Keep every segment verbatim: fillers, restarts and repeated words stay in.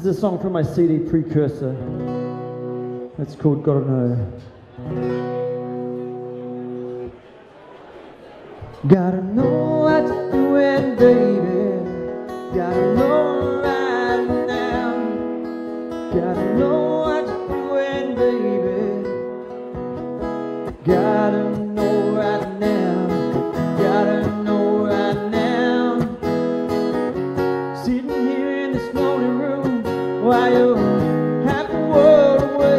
This is a song from my C D Precursor. It's called Gotta Know. Gotta know what you're doing, baby. Gotta know right now. Gotta know what you're doing, baby. Gotta know right now. Gotta know right now. Sitting here in this lonely room while you're half the world away.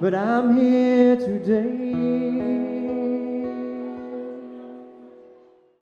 But I'm here today.